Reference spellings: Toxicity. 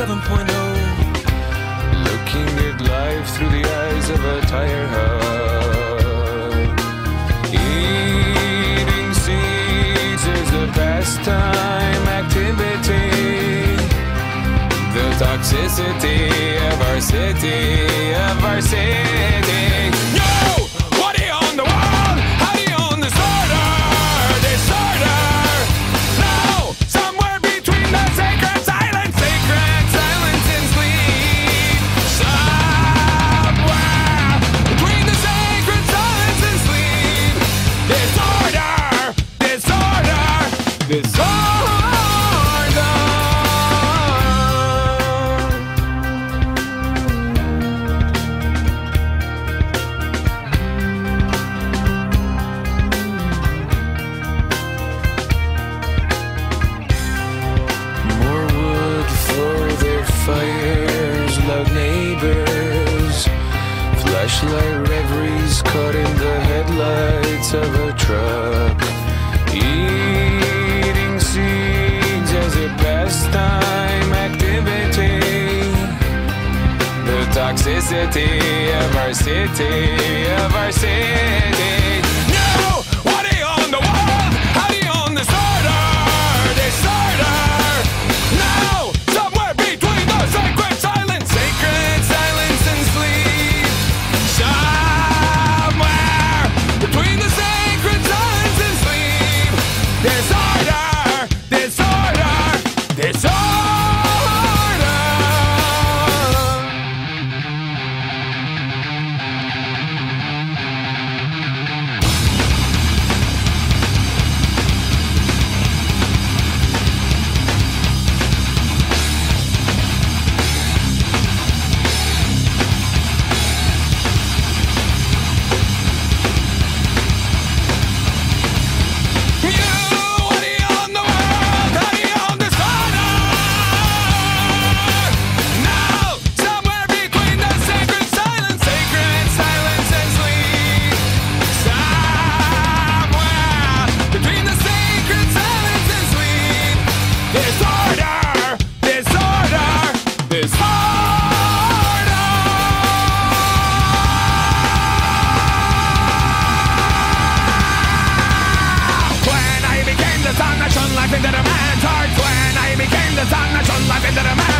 7.0. Looking at life through the eyes of a tire hub. Eating seeds is a pastime activity. The toxicity of our city, of our city. No! Fires, loud neighbors, flashlight reveries caught in the headlights of a truck. Eating seeds as a pastime activity. The toxicity of our city, of our city. No! What are you on the wall? How do you own this order? Disorder! No! Life into the man's heart. When I became the sun, I shone life into the man's heart.